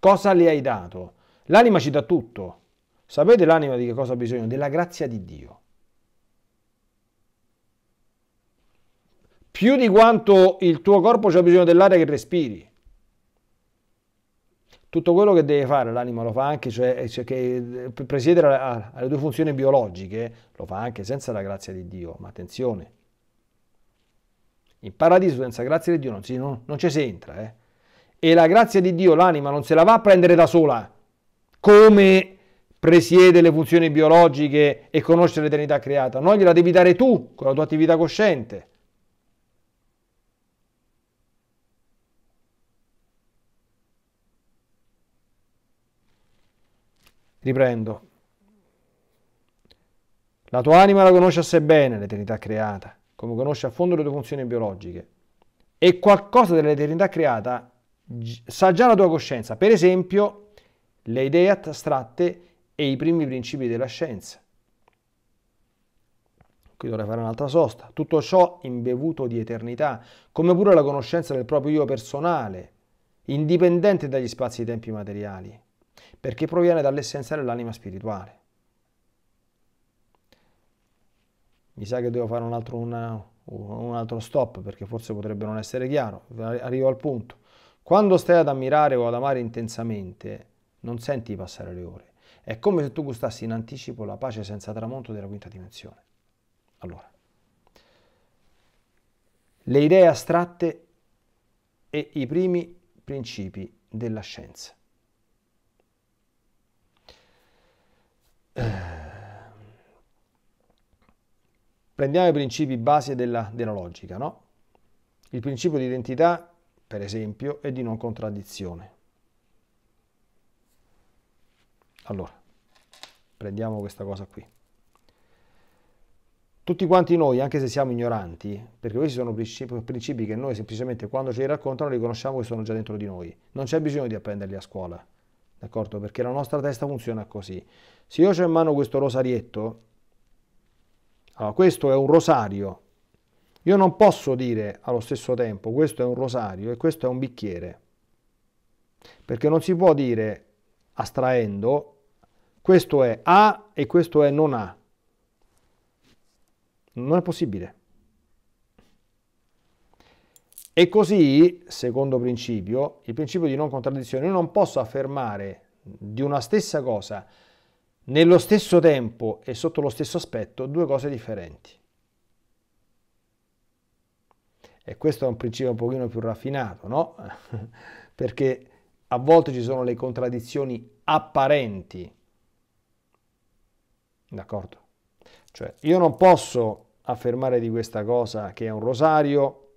Cosa le hai dato? L'anima ci dà tutto. Sapete l'anima di che cosa ha bisogno? Della grazia di Dio. Più di quanto il tuo corpo c'ha bisogno dell'aria che respiri. Tutto quello che deve fare l'anima lo fa anche, cioè che presiedere alle tue funzioni biologiche, lo fa anche senza la grazia di Dio. Ma attenzione, in paradiso senza grazia di Dio non ci si entra. E la grazia di Dio l'anima non se la va a prendere da sola. Come presiede le funzioni biologiche e conosce l'eternità creata? No, gliela devi dare tu con la tua attività cosciente. Riprendo, la tua anima la conosce assai bene l'eternità creata, come conosce a fondo le tue funzioni biologiche, e qualcosa dell'eternità creata sa già la tua coscienza, per esempio le idee astratte e i primi principi della scienza. Qui dovrei fare un'altra sosta. Tutto ciò imbevuto di eternità, come pure la conoscenza del proprio io personale, indipendente dagli spazi e tempi materiali, perché proviene dall'essenza dell'anima spirituale. Mi sa che devo fare un altro stop, perché forse potrebbe non essere chiaro. Arrivo al punto. Quando stai ad ammirare o ad amare intensamente, non senti passare le ore. È come se tu gustassi in anticipo la pace senza tramonto della quinta dimensione. Allora, le idee astratte e i primi principi della scienza. Prendiamo i principi base della logica, no? Il principio di identità, per esempio, e di non contraddizione. Allora, Prendiamo questa cosa qui. Tutti quanti noi, anche se siamo ignoranti, perché questi sono principi che noi semplicemente quando ce li raccontano li conosciamo e sono già dentro di noi. Non c'è bisogno di apprenderli a scuola, d'accordo? Perché la nostra testa funziona così. Se io ho in mano questo rosarietto, allora questo è un rosario. Io non posso dire allo stesso tempo questo è un rosario e questo è un bicchiere. Perché non si può dire, astraendo, questo è A e questo è non A. Non è possibile. E così, secondo principio, il principio di non contraddizione, io non posso affermare di una stessa cosa, nello stesso tempo e sotto lo stesso aspetto, due cose differenti. E questo è un principio un pochino più raffinato, no? Perché a volte ci sono le contraddizioni apparenti, d'accordo? Cioè, io non posso affermare di questa cosa che è un rosario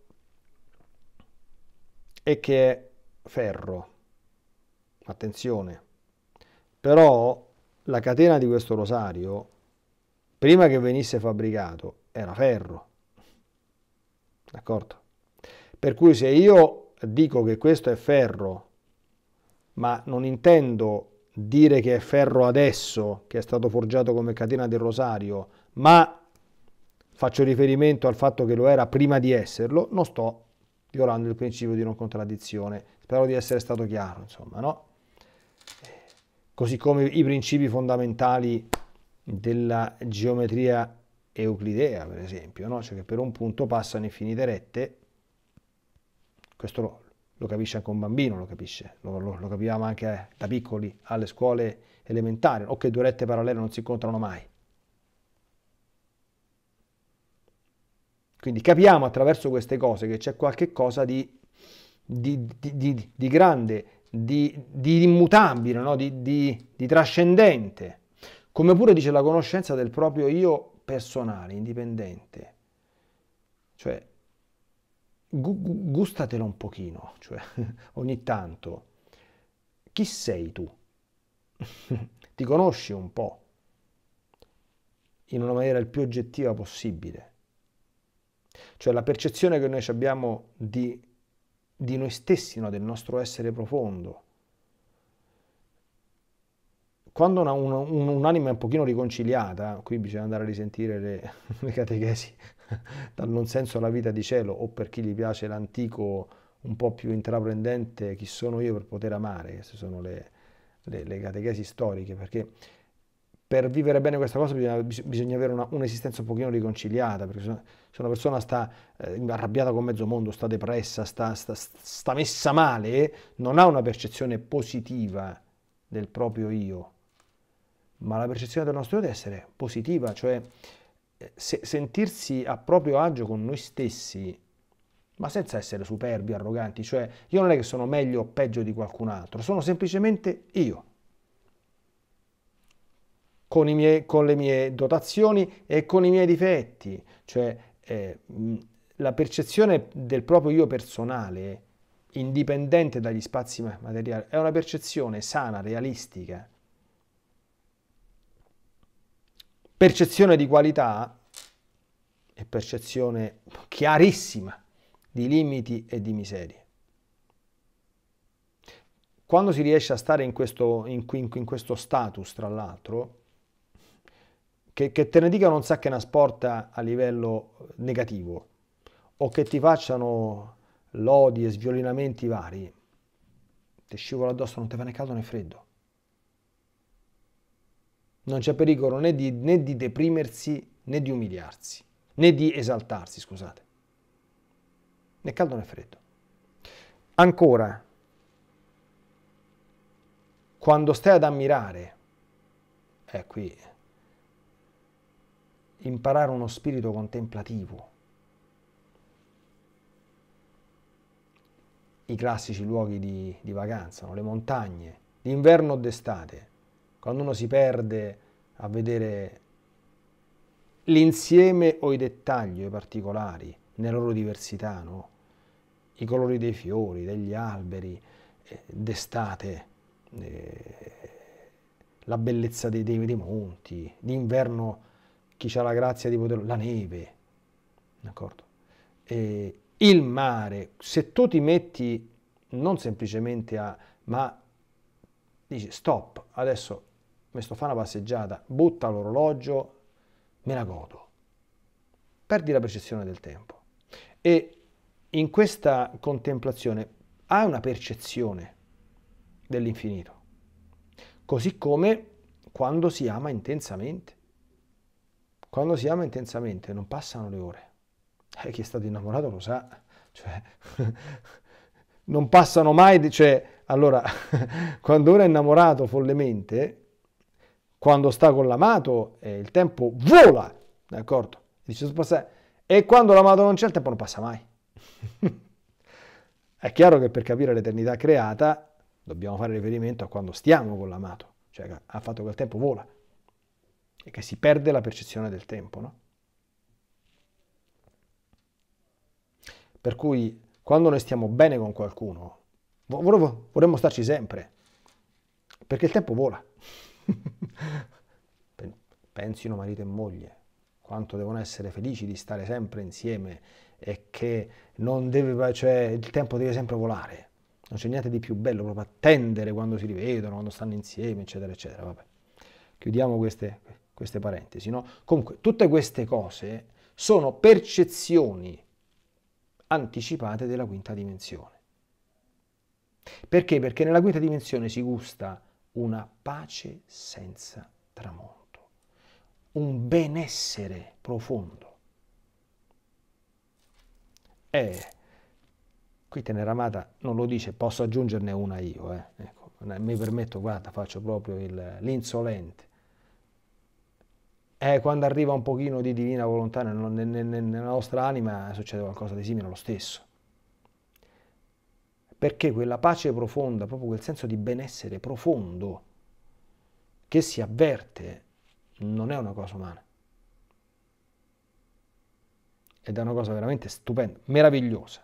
e che è ferro. Attenzione. Però la catena di questo rosario, prima che venisse fabbricato, era ferro. D'accordo? Per cui se io dico che questo è ferro, ma non intendo dire che è ferro adesso, che è stato forgiato come catena del rosario, ma faccio riferimento al fatto che lo era prima di esserlo, non sto violando il principio di non contraddizione. Spero di essere stato chiaro, insomma, no? Così come i principi fondamentali della geometria euclidea, per esempio, no? Cioè che per un punto passano infinite rette, questo lo capisce anche un bambino, lo capisce, lo capivamo anche da piccoli alle scuole elementari, o che due rette parallele non si incontrano mai. Quindi capiamo attraverso queste cose che c'è qualche cosa di grande, di immutabile, no? di trascendente, come pure dice la conoscenza del proprio io personale, indipendente. Cioè, gustatelo un pochino, cioè, ogni tanto. Chi sei tu? Ti conosci un po', in una maniera il più oggettiva possibile. Cioè la percezione che noi abbiamo di noi stessi, no? Del nostro essere profondo. Quando un'anima è un pochino riconciliata, qui bisogna andare a risentire le catechesi dal non senso alla vita di cielo, o per chi gli piace l'antico un po' più intraprendente, chi sono io per poter amare, queste sono le catechesi storiche, perché per vivere bene questa cosa bisogna avere un'esistenza un pochino riconciliata, perché se una persona sta arrabbiata con mezzo mondo, sta depressa, sta messa male, non ha una percezione positiva del proprio io, ma la percezione del nostro io deve essere positiva, cioè sentirsi a proprio agio con noi stessi, ma senza essere superbi, arroganti. Cioè io non è che sono meglio o peggio di qualcun altro, sono semplicemente io, con le mie dotazioni e con i miei difetti. Cioè la percezione del proprio io personale, indipendente dagli spazi materiali, è una percezione sana, realistica. Percezione di qualità e percezione chiarissima di limiti e di miserie. Quando si riesce a stare in questo status, tra l'altro, che te ne dica non sa che una sporta a livello negativo, o che ti facciano lodi e sviolinamenti vari, ti scivola addosso, non ti fa né caldo né freddo. Non c'è pericolo né di deprimersi, né di umiliarsi, né di esaltarsi, scusate. Né caldo né freddo. Ancora, quando stai ad ammirare, qui, imparare uno spirito contemplativo. I classici luoghi di vacanza, no? Le montagne, d'inverno o d'estate. Quando uno si perde a vedere l'insieme o i dettagli, i particolari, nella loro diversità, no? I colori dei fiori, degli alberi, d'estate, la bellezza dei tevi dei monti, d'inverno chi ha la grazia di poterlo, la neve, d'accordo? Il mare, se tu ti metti non semplicemente a, ma dici stop, adesso mi sto fa una passeggiata, butta l'orologio, me la godo, perdi la percezione del tempo. E in questa contemplazione hai una percezione dell'infinito, così come quando si ama intensamente. Quando si ama intensamente non passano le ore. Chi è stato innamorato lo sa, cioè, non passano mai, cioè, allora, quando uno è innamorato follemente, quando sta con l'amato, il tempo vola, d'accordo? E quando l'amato non c'è, il tempo non passa mai. È chiaro che per capire l'eternità creata dobbiamo fare riferimento a quando stiamo con l'amato, cioè al fatto che il tempo vola e che si perde la percezione del tempo, no? Per cui quando noi stiamo bene con qualcuno vorremmo starci sempre, perché il tempo vola. Pensino marito e moglie, quanto devono essere felici di stare sempre insieme e che non deve, cioè, il tempo deve sempre volare, non c'è niente di più bello, proprio attendere quando si rivedono, quando stanno insieme, eccetera, eccetera. Vabbè. Chiudiamo queste parentesi, no? Comunque, tutte queste cose sono percezioni anticipate della quinta dimensione. Perché? Perché nella quinta dimensione si gusta una pace senza tramonto, un benessere profondo. Qui Teneramata non lo dice, posso aggiungerne una io, ecco, mi permetto, guarda, faccio proprio l'insolente. Quando arriva un pochino di divina volontà nella nostra anima succede qualcosa di simile allo stesso. Perché quella pace profonda, proprio quel senso di benessere profondo che si avverte, non è una cosa umana. Ed è una cosa veramente stupenda, meravigliosa.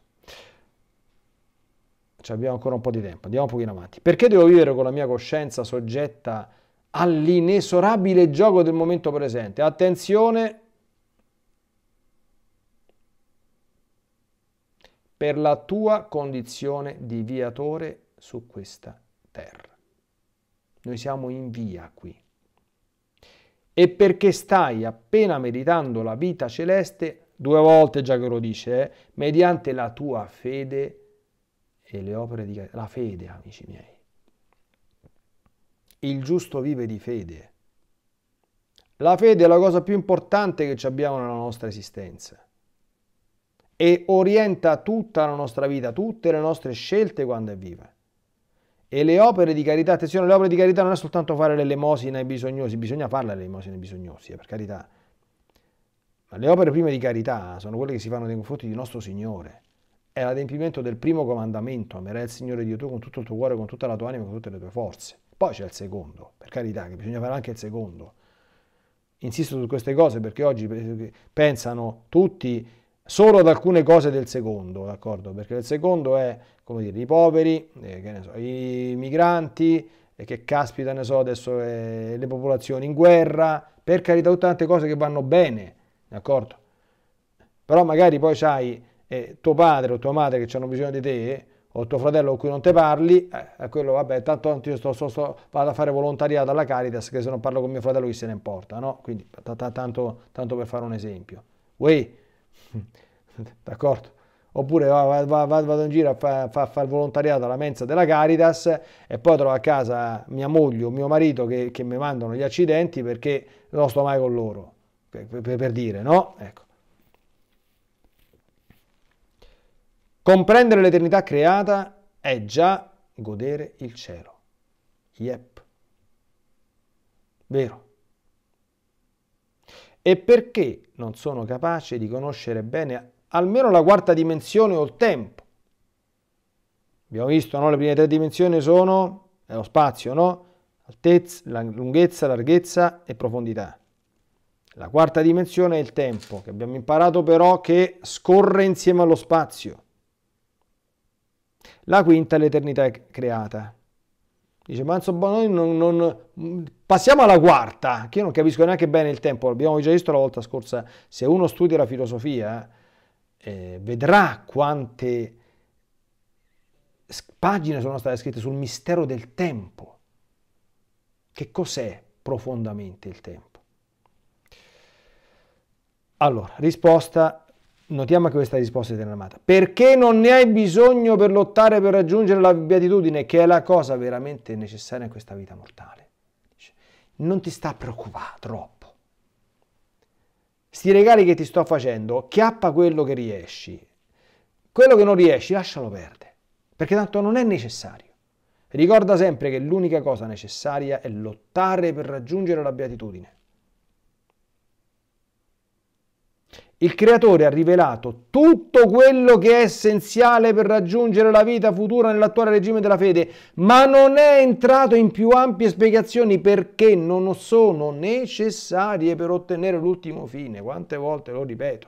Ci abbiamo ancora un po' di tempo, andiamo un pochino avanti. Perché devo vivere con la mia coscienza soggetta all'inesorabile giogo del momento presente? Attenzione! Per la tua condizione di viatore su questa terra. Noi siamo in via qui. E perché stai appena meditando la vita celeste, due volte già che lo dice, mediante la tua fede e le opere di la fede, amici miei. Il giusto vive di fede. La fede è la cosa più importante che abbiamo nella nostra esistenza e orienta tutta la nostra vita, tutte le nostre scelte quando è viva. E le opere di carità, attenzione, le opere di carità non è soltanto fare l'elemosina ai bisognosi, bisogna farle l'elemosina ai bisognosi, per carità. Ma le opere prime di carità sono quelle che si fanno nei confronti di nostro Signore. È l'adempimento del primo comandamento, amerai il Signore Dio tuo con tutto il tuo cuore, con tutta la tua anima, con tutte le tue forze. Poi c'è il secondo, per carità, che bisogna fare anche il secondo. Insisto su queste cose perché oggi pensano tutti solo ad alcune cose del secondo, d'accordo? Perché il secondo è, come dire, i poveri, che ne so, i migranti, che caspita ne so adesso, le popolazioni in guerra, per carità, tutte tante cose che vanno bene, d'accordo? Però magari poi c'hai tuo padre o tua madre che hanno bisogno di te, o tuo fratello con cui non te parli, a quello vabbè, tanto io vado a fare volontariato alla Caritas, che se non parlo con mio fratello chi se ne importa, no? Quindi tanto per fare un esempio. Uè, d'accordo? Oppure vado in giro a fare volontariato alla mensa della Caritas e poi trovo a casa mia moglie o mio marito che mi mandano gli accidenti perché non sto mai con loro, per dire, no? Ecco. Comprendere l'eternità creata è già godere il cielo. Yep. Vero. E perché non sono capace di conoscere bene almeno la quarta dimensione o il tempo? Abbiamo visto, no? Le prime tre dimensioni sono lo spazio, no? Altezza, lunghezza, larghezza e profondità. La quarta dimensione è il tempo, che abbiamo imparato però che scorre insieme allo spazio. La quinta è l'eternità creata, Dice, ma insomma, noi passiamo alla quarta, che io non capisco neanche bene il tempo, l'abbiamo già visto la volta scorsa, se uno studia la filosofia vedrà quante pagine sono state scritte sul mistero del tempo. Che cos'è profondamente il tempo? Allora, risposta, notiamo anche questa risposta di Teneramata. Perché non ne hai bisogno per lottare per raggiungere la beatitudine, che è la cosa veramente necessaria in questa vita mortale. Non ti sta a preoccupare troppo. Sti regali che ti sto facendo, chiappa quello che riesci. Quello che non riesci, lascialo perdere, perché tanto non è necessario. Ricorda sempre che l'unica cosa necessaria è lottare per raggiungere la beatitudine. Il Creatore ha rivelato tutto quello che è essenziale per raggiungere la vita futura nell'attuale regime della fede, ma non è entrato in più ampie spiegazioni perché non sono necessarie per ottenere l'ultimo fine. Quante volte lo ripeto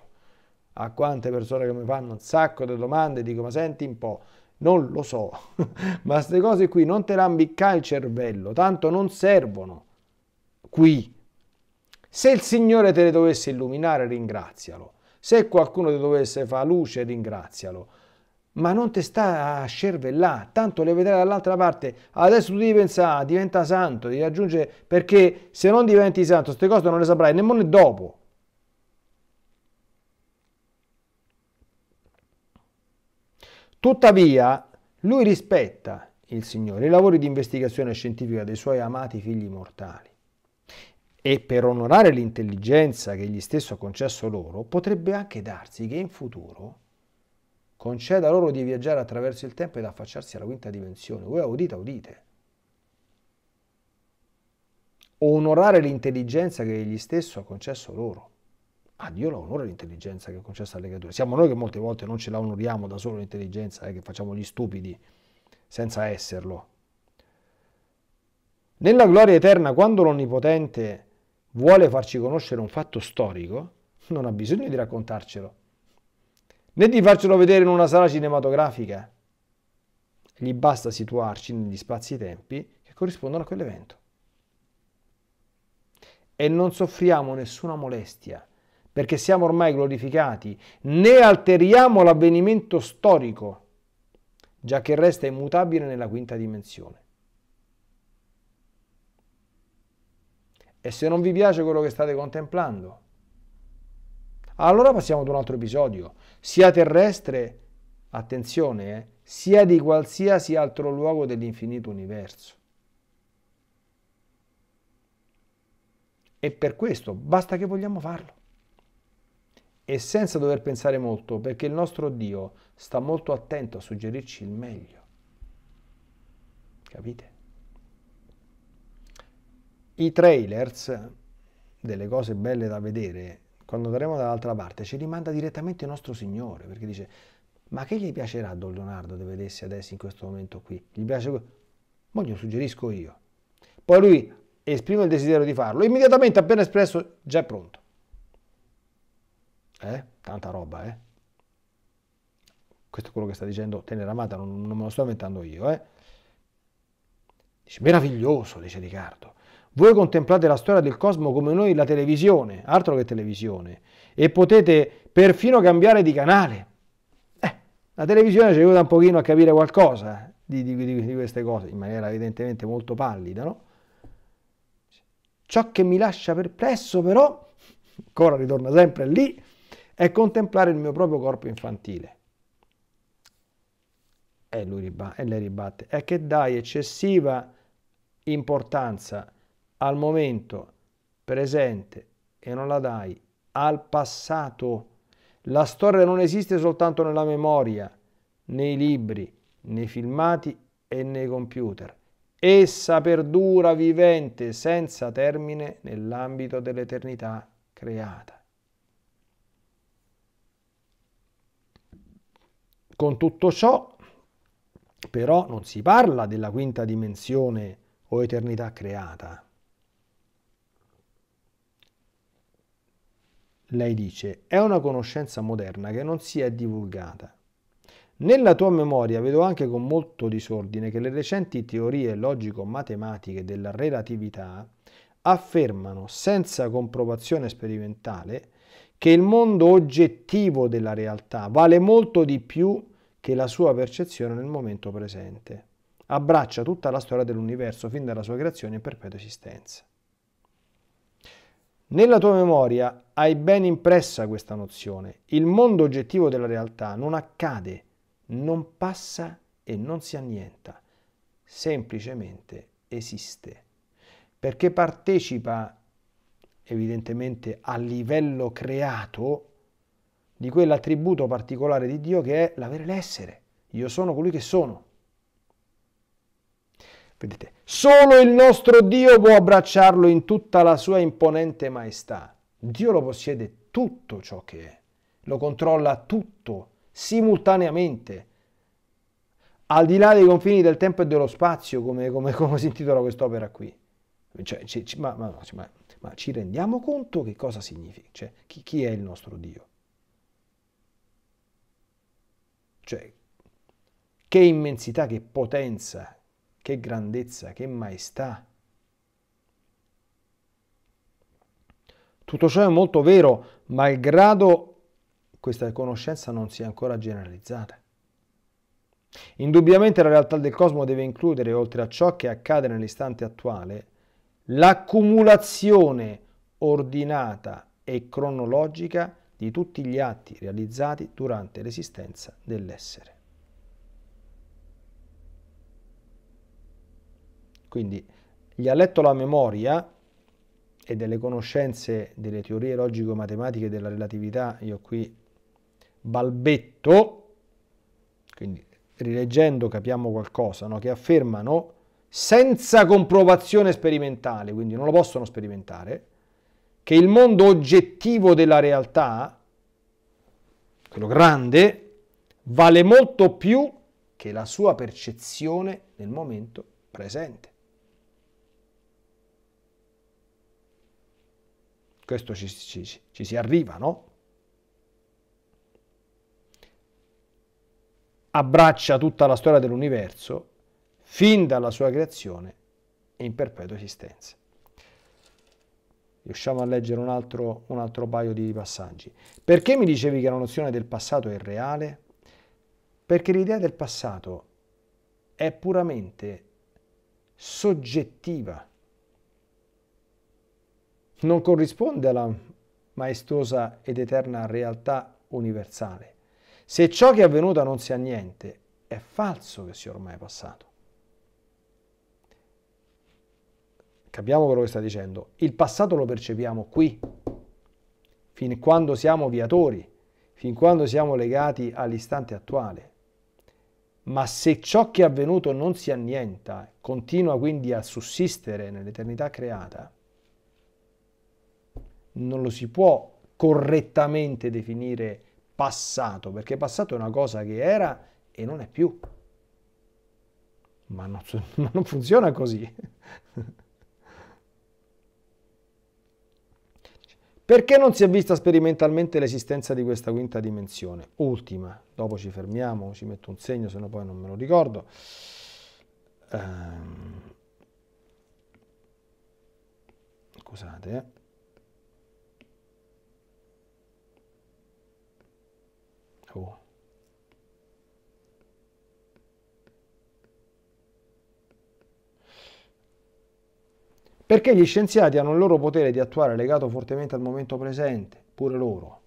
a quante persone che mi fanno un sacco di domande, dico, ma senti un po', non lo so, ma queste cose qui non te l'ambicca il cervello, tanto non servono qui. Se il Signore te le dovesse illuminare, ringrazialo. Se qualcuno ti dovesse fare luce, ringrazialo. Ma non te sta a scervellare, tanto le vedrai dall'altra parte. Adesso tu devi pensare, diventa santo, devi raggiungere, perché se non diventi santo, queste cose non le saprai nemmeno dopo. Tuttavia, lui rispetta, il Signore, i lavori di investigazione scientifica dei suoi amati figli mortali. E per onorare l'intelligenza che egli stesso ha concesso loro, potrebbe anche darsi che in futuro conceda loro di viaggiare attraverso il tempo ed affacciarsi alla quinta dimensione. Voi udite, udite. Onorare l'intelligenza che egli stesso ha concesso loro. A Dio la onora l'intelligenza che ha concesso alle creature. Siamo noi che molte volte non ce la onoriamo da solo l'intelligenza, che facciamo gli stupidi senza esserlo. Nella gloria eterna, quando l'Onnipotente vuole farci conoscere un fatto storico, non ha bisogno di raccontarcelo, né di farcelo vedere in una sala cinematografica. Gli basta situarci negli spazi-tempi che corrispondono a quell'evento. E non soffriamo nessuna molestia, perché siamo ormai glorificati, né alteriamo l'avvenimento storico, già che resta immutabile nella quinta dimensione. E se non vi piace quello che state contemplando, allora passiamo ad un altro episodio, sia terrestre, attenzione, sia di qualsiasi altro luogo dell'infinito universo. E per questo basta che vogliamo farlo. E senza dover pensare molto, perché il nostro Dio sta molto attento a suggerirci il meglio. Capite? I trailers delle cose belle da vedere, quando andremo dall'altra parte, ci rimanda direttamente il nostro Signore, perché dice, ma che gli piacerà a Don Leonardo di vedersi adesso in questo momento qui? Gli piace quello? Ma glielo suggerisco io. Poi lui esprime il desiderio di farlo, immediatamente appena espresso già è pronto. Tanta roba, Questo è quello che sta dicendo Teneramata, non me lo sto inventando io, Dice, meraviglioso, dice Riccardo. Voi contemplate la storia del cosmo come noi la televisione, altro che televisione, e potete perfino cambiare di canale. La televisione ci aiuta un pochino a capire qualcosa di queste cose, in maniera evidentemente molto pallida, no? Ciò che mi lascia perplesso però, ancora ritorna sempre lì, è contemplare il mio proprio corpo infantile. E lei ribatte, è che dai eccessiva importanza al momento presente e non la dai al passato. La storia non esiste soltanto nella memoria, nei libri, nei filmati e nei computer. Essa perdura vivente senza termine nell'ambito dell'eternità creata. Con tutto ciò, però, non si parla della quinta dimensione o eternità creata. Lei dice, è una conoscenza moderna che non si è divulgata, Nella tua memoria vedo anche con molto disordine che le recenti teorie logico-matematiche della relatività affermano, senza comprovazione sperimentale, che il mondo oggettivo della realtà vale molto di più che la sua percezione nel momento presente. Abbraccia tutta la storia dell'universo, fin dalla sua creazione in perpetua esistenza. Nella tua memoria hai ben impressa questa nozione. Il mondo oggettivo della realtà non accade, non passa e non si annienta. Semplicemente esiste. Perché partecipa, evidentemente, a livello creato di quell'attributo particolare di Dio che è l'avere l'essere. Io sono colui che sono. Vedete, solo il nostro Dio può abbracciarlo in tutta la sua imponente maestà. Dio lo possiede tutto ciò che è, lo controlla tutto, simultaneamente, al di là dei confini del tempo e dello spazio, come si intitola quest'opera qui. Cioè, ma ci rendiamo conto che cosa significa? Cioè, chi è il nostro Dio? Cioè, che immensità, che potenza, che grandezza, che maestà. Tutto ciò è molto vero, malgrado questa conoscenza non sia ancora generalizzata. Indubbiamente la realtà del cosmo deve includere, oltre a ciò che accade nell'istante attuale, l'accumulazione ordinata e cronologica di tutti gli atti realizzati durante l'esistenza dell'essere. Quindi gli ha letto la memoria e delle conoscenze delle teorie logico-matematiche della relatività, io qui balbetto, quindi rileggendo capiamo qualcosa, no? Che affermano senza comprovazione sperimentale, quindi non lo possono sperimentare, che il mondo oggettivo della realtà, quello grande, vale molto più che la sua percezione nel momento presente. Questo ci si arriva, no? Abbraccia tutta la storia dell'universo, fin dalla sua creazione in perpetua esistenza. Riusciamo a leggere un altro paio di passaggi. Perché mi dicevi che la nozione del passato è irreale? Perché l'idea del passato è puramente soggettiva. Non corrisponde alla maestosa ed eterna realtà universale. Se ciò che è avvenuto non sia niente, è falso che sia ormai passato. Capiamo quello che sta dicendo. Il passato lo percepiamo qui, fin quando siamo viatori, fin quando siamo legati all'istante attuale. Ma se ciò che è avvenuto non si annienta, continua quindi a sussistere nell'eternità creata, non lo si può correttamente definire passato, perché passato è una cosa che era e non è più. Ma non funziona così. Perché non si è vista sperimentalmente l'esistenza di questa quinta dimensione? Ultima, dopo ci fermiamo, ci metto un segno, se no poi non me lo ricordo. Scusate, Oh. Perché gli scienziati hanno il loro potere di attuare legato fortemente al momento presente, pure loro.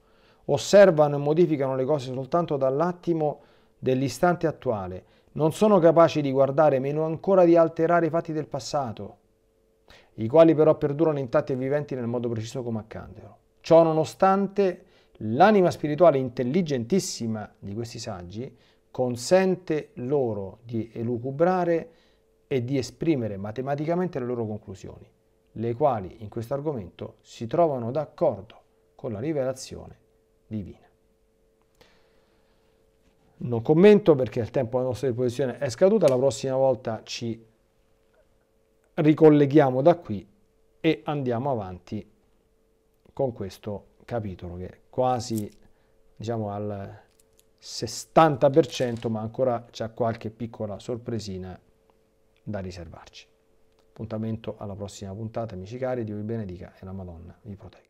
Osservano e modificano le cose soltanto dall'attimo dell'istante attuale. Non sono capaci di guardare, meno ancora di alterare i fatti del passato, i quali però perdurano intatti e viventi nel modo preciso come accadero. Ciò nonostante, l'anima spirituale intelligentissima di questi saggi consente loro di elucubrare e di esprimere matematicamente le loro conclusioni, le quali in questo argomento si trovano d'accordo con la rivelazione divina. Non commento perché il tempo a nostra disposizione è scaduto, la prossima volta ci ricolleghiamo da qui e andiamo avanti con questo capitolo che quasi, diciamo, al 60%, ma ancora c'è qualche piccola sorpresina da riservarci. Appuntamento alla prossima puntata, amici cari, Dio vi benedica e la Madonna vi protegga.